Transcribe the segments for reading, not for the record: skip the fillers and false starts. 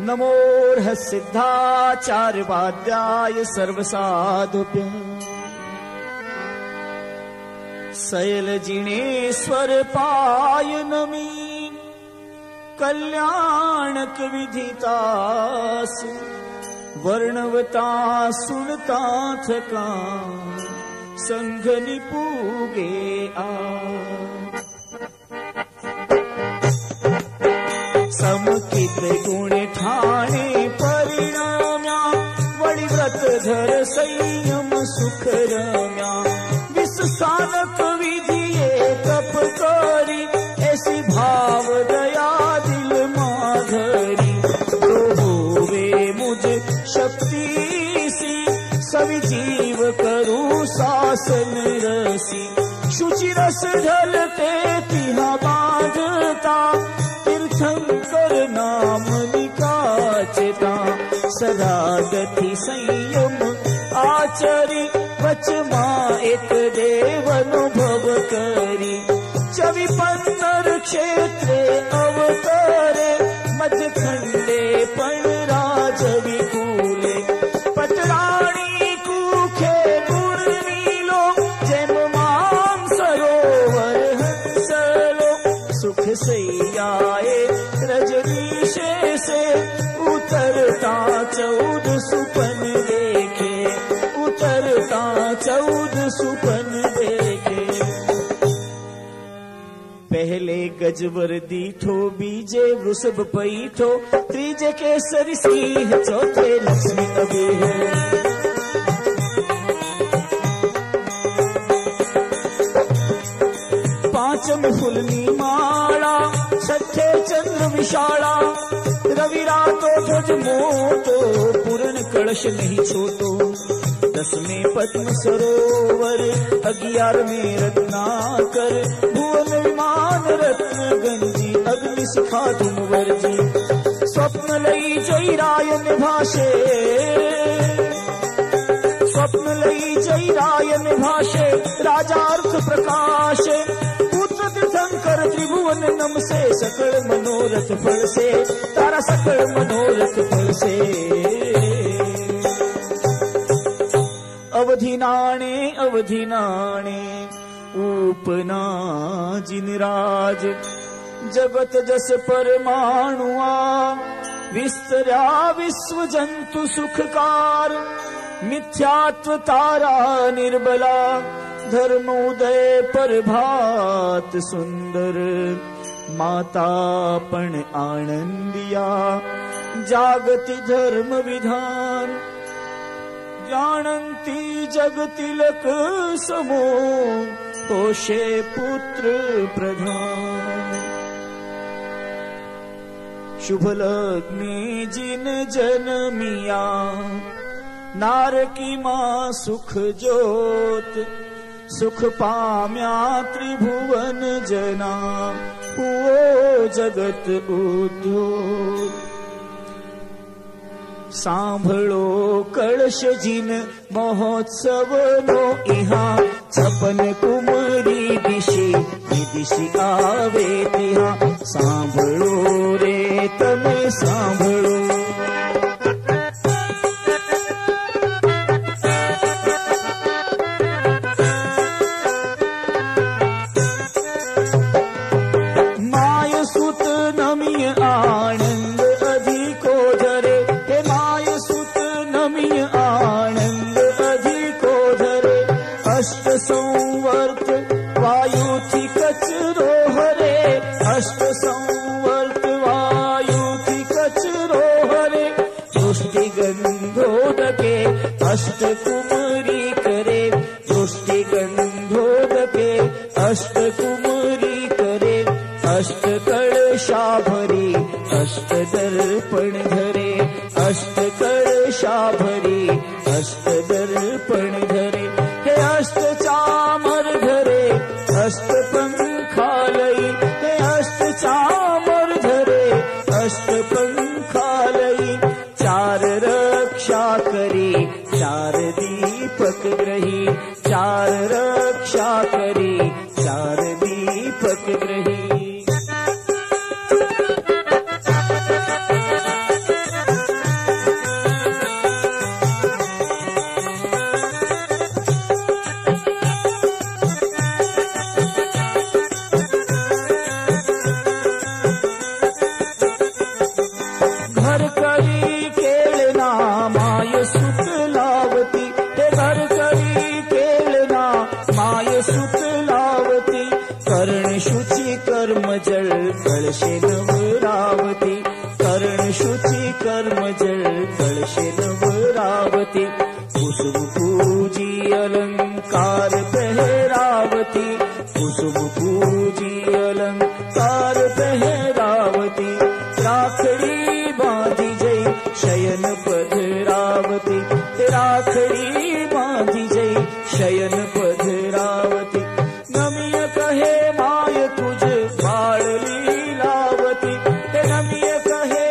नमोर्ह सिद्धाचार्यवाद्याय सर्वसाधुभ्यः शैलजिणेश्वर पाय नमि कल्याणक विधितासु वर्णवता सुनताथ का संघ निपूगे आ समुचित गुण ठाणे परिणाम्या वड़ी व्रत धर संयम सुख रम्या विस्सानक विधिये तप करी ऐसी भाव दया दिल माधरी तो होवे मुझ शक्ति सी सभी जीव करू सासन रसी शुचि रस ढलते तिहा बांधता शंकर नाम निकाचता सदा गति संयम आचरी वचमा एक देव अनुभव करी चवि पंतर क्षेत्रे अवतरे मध खंडे पण राज विकूले पटराणी कूखे गुण नीलो जैम माम सरोवर हंसलो सुख सैया से उतरता चौद सुपन देखे उतरता चौद सुपन देखे पहले गजवर दीठो बीजे वृषभ पैठो तीजे केसरी सिंह चौथे लक्ष्मी कवि है पांचम फुलनी माला छठे चंद्र विशाला रवि रातो ध्वज मोतो पूर्ण कलश नहीं छोटो दसवें पद्म सरोवर 11वें रत्नाकर भुवन विमान रत्न गंजी अग्नि शिखा धूम वर्जी स्वप्न लई जयरायन भाषे स्वप्न लई जयरायन भाषे राजार्थ प्रकाशे शंकर त्रिभुवन नम से सकल मनोरथ फल से तारा सकल मनोरथ फल से अवधि नाणे उपना जिनराज जगत जस परमाणुआ विस्तरा विश्व जंतु सुखकार मिथ्यात्व तारा निर्बला धर्म उदय प्रभात सुंदर मातापण आनंदिया जागति धर्म विधान जानती जगतिलक समो होशे पुत्र प्रधान शुभ लग्ने जिन जनमिया नार की माँ सुख ज्योत सुख पाम्या त्रिभुवन जना हुओ जगत उद्योग सांभळो कलश जिन महोत्सव नो इहा छपन कुमरी दिशी विदिशी आवे तिहा सांभळो रे तमे सांभळो प्रतापति कर्ण शुचि कर्म जल कलश नवरावती कुसुम पूजी अलंकार पहरावती कुसुम पूजी अलंकार पहरावती राखड़ी बांधी जय शयन पधरावती राखड़ी बांधी जय शयन पधरावती नमिय कहे माय तुझ बाल लीलावती नमिय कहे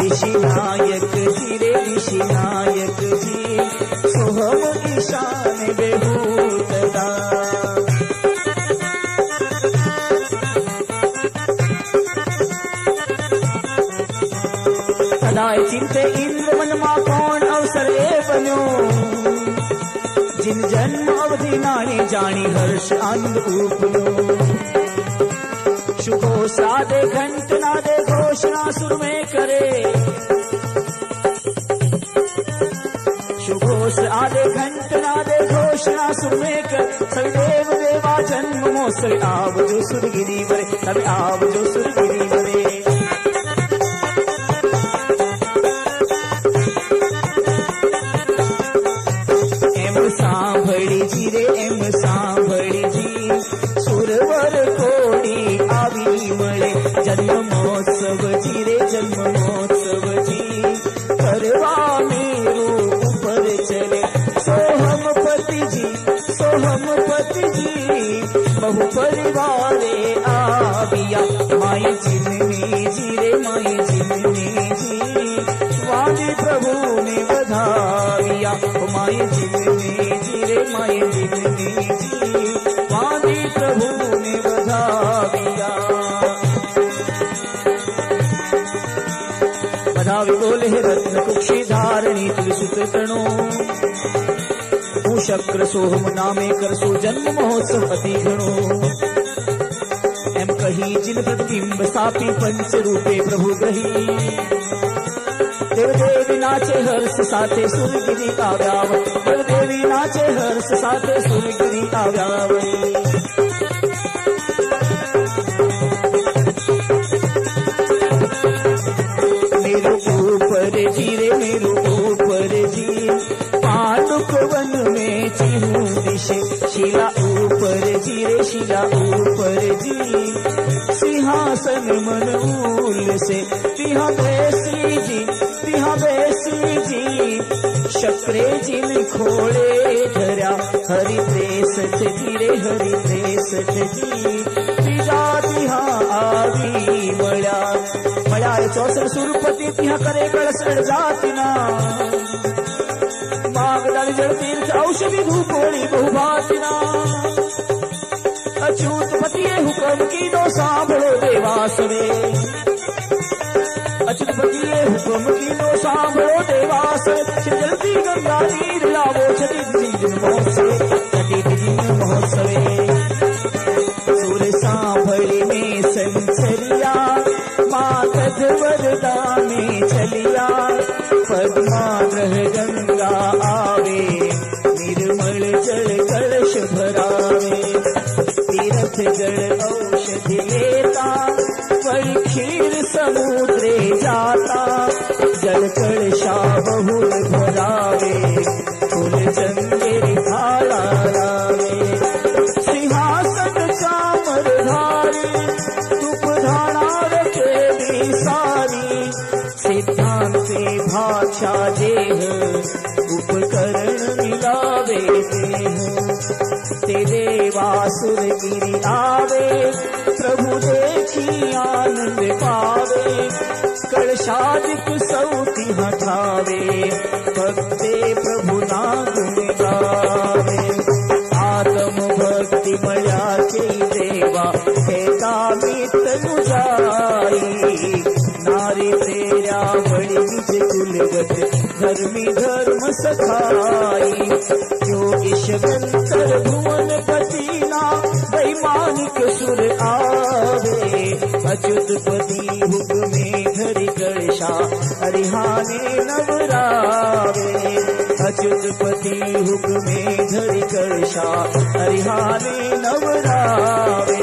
ऋषिनायक जी रे ऋषिनायक जी सोहम ईशान बेहूतदा सदाय चिंत इंद्र मन मा कौन अवसर ए बन्यो जिन जन्म अवधि नाणी जानी हर्ष आनंद उपलो शुको सादे घंट नादे घोषणा सुर में करे शुको सादे घंट नादे घोषणा सुर में कर सभी देव देवा जन्म मोसरे आव जो सुरगिरी मरे सभी आव जो सुरगिरी मरे एम सांभड़ी जी सुरवर कोड़ी जन्म महोत्सव जी रे जन्म महोत्सव जी करवा मेरू ऊपर चले सोहम पति जी बहु परिवारे आबिया माई जिननी जी रे माई जिननी जी स्वामी प्रभु ने बधाविया माई जिननी जी रे माई जिननी जी स्वामी प्रभु ने बधाविया बोले रत्न कुक्षी धारणी त्रिसुत तणो हूँ शक्र सोहम नामे कर सो जन्म महोत्सव अति घणो एम कही जिन प्रतिबिंब सापी पंच रूपे प्रभु ग्रही देव देवी नाचे हर्ष साथे सुरगिरी आव्याव देव देवी नाचे हर्ष साथे सुरगिरी आव्याव जीरे मेरू ऊपर जी पांडुक वन में चिहू दिशे शिला ऊपर जीरे शिला ऊपर जी सिंहासन मन मूल से तिहा बेसी जी शक्रे जिन खोले धरा हरि सच जीरे हरि सच जी तिहा तिहा आवी मळ्या मळ्याए चौसर सुरपति तिहा करे कळसळ जातना मागदान जल तीर्थ औषधि धूपोड़ी बहुभातना अचूत पतिए हुकम की नो सांभळो देवासवे अचुत पतिए हुकुम कीनो सांभळो देवास जलती गंगा नीर लावो छठी दिन महोत्सवे सुर सांभळी में संचरिया मातध वरदा में चलिया पद्माग्रह गंगा आवे निर्मल जल कलश भरावे तीर्थ जल औषधि लेता क्षीर समुद्रे जाता जल कलशा बहुल भरावे फूल चंदेर थाला लावे सिंहासन चामर धारी तुप धारा रखे दी सारी सिद्धांते भाषा देह उपकरण मिलावे देह तेरे वासुर गिरि आवे, प्रभु देखी आनंद पावे, कलशादिक सौति हटावे, भक्ते प्रभु नाम गावे। आत्म भक्ति मया के देवा कहता मितनु जाई, नारी तेरा बड़ी विज कुलगत धर्मी धर्म सखाई। जगंतर भुवन पतिना वैमानिक सुर आवे, अच्युतपति हुक्मे धरि कलशा हरिहाने नवरावे। अच्युतपति हुक्मे धरि कलशा हरिहाने नवरावे।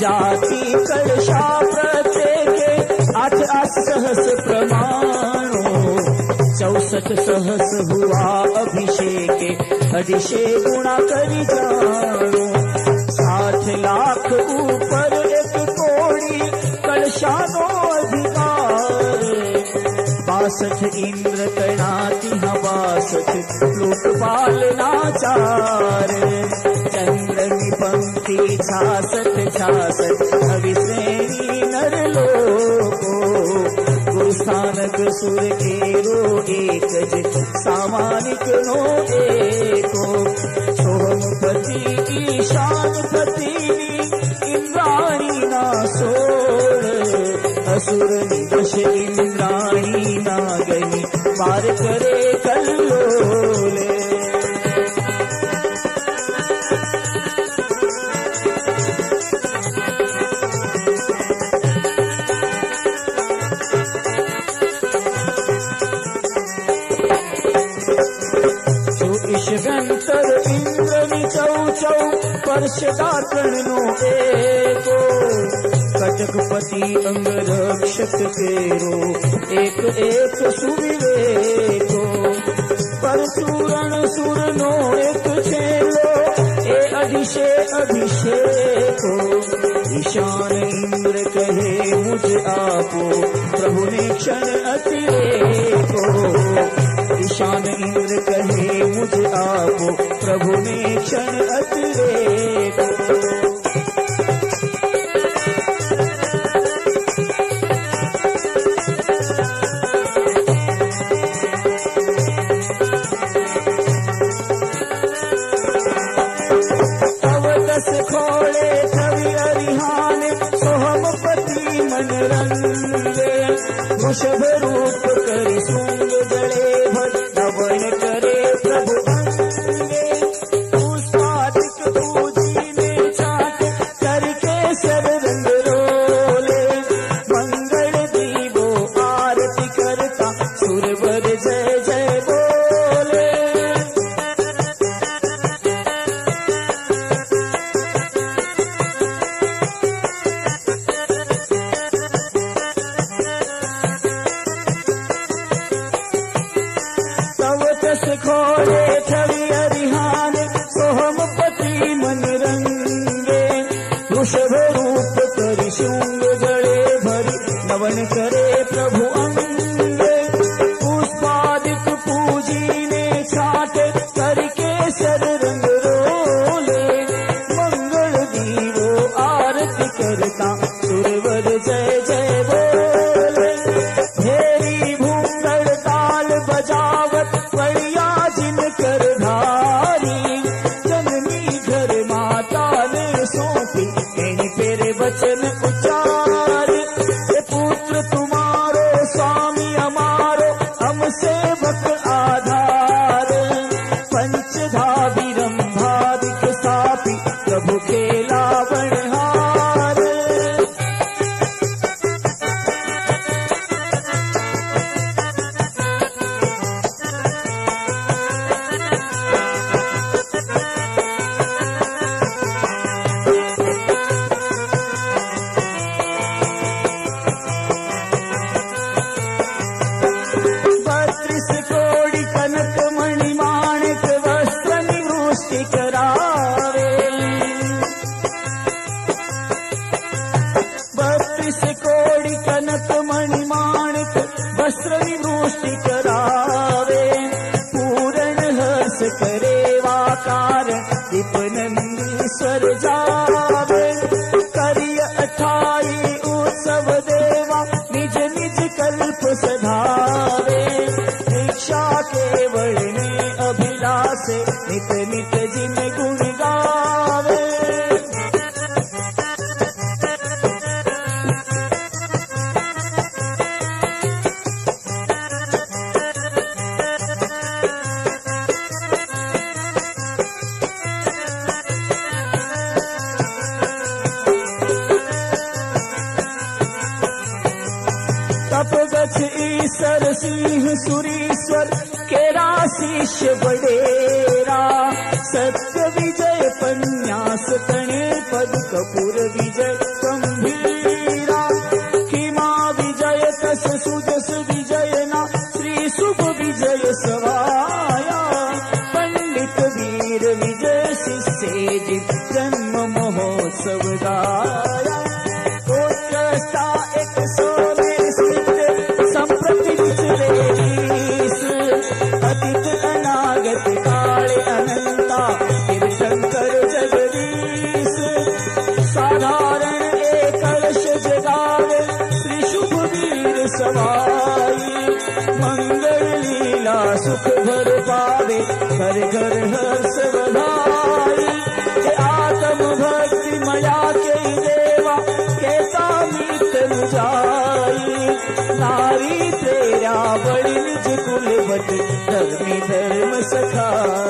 जाति कलशा प्रत्येक आठ आठ सहस प्रमाणों, 64 सहस हुआ अभिषेके अभिषेक गुणा करी जानो। 7 लाख ऊपर 1 कोड़ी कलशानो अधिकार, 62 इंद्र तैनाती हवासठ लोकपाल नाचार। पंक्ति 66 66 अभिश्रेणी नर लोको, गुरुस्थानक सुर के रो एक सामानिक नो एको। सोमपति की शान पतिनी इंद्राणी ना सोर, असुर निदश इंद्राणी ना गई पार करे कल्लोले। शिवंतर इंद्रनी चौचौ परशदाकर्णो एको, कटकपति अंगरक्षक केरो एक एक सुविवेको। परशुरण सुरनो एक चेलो ए अभिषे अभिषेको। ईशान इंद्र कहे मुझ आपो प्रभु ने क्षण अतिरेको। ईशान इंद्र कहे मुझ आपो प्रभु ने क्षण अतिरेको। तव दस खोले थवि अरिहान, सोहमपति मन रंगे। वृषभ रूप करि सूंड जड़े, नवन करे प्रभु अंगे। पुष्पादिक पूजी में चाट करके सरंग रोले, मंगल दीवो आरती करता सुरवर जय जय बोले। खोले छवि अरिहान, सोहमपति मन रंगे। वृषभ रूप करि शृंग जड़े भरि, नवन करे प्रभु अंगे। पुष्पादिक पूजी ने छाट करके सररंग रोले, मंगल दीवो आरती करता सुरवर जय जय बोले। घेरी भूंगड़ ताल बजावत बढ़िया जिन कर धारी, जननी घर माता ने सौंपी कहीं तेरे वचन उचार। ये पुत्र तुम्हारो स्वामी हमारो, हम सेवक आधार। पंचधा विरंभादिक सापी प्रभु के लावणहार। नाथ ईसर सिंह सुरीश्वर केरा शिष्य बडेरा सत्य विजय पन्यास तणे पद कपूर विजय गंभीरा किमा विजय तस सुजस विजय ना श्री शुभ विजय सवाया पंडित वीर विजय शिष्य जित जन्म महोत्सव गाया गोत्रस्ता एक सौ सुख भर पावे घर घर हर्ष बधाई हे आत्म भक्ति मया के देवा कैसा मीत मुझाई नारी तेरा बड़ी निज कुलवती धर्मी धर्म सखा।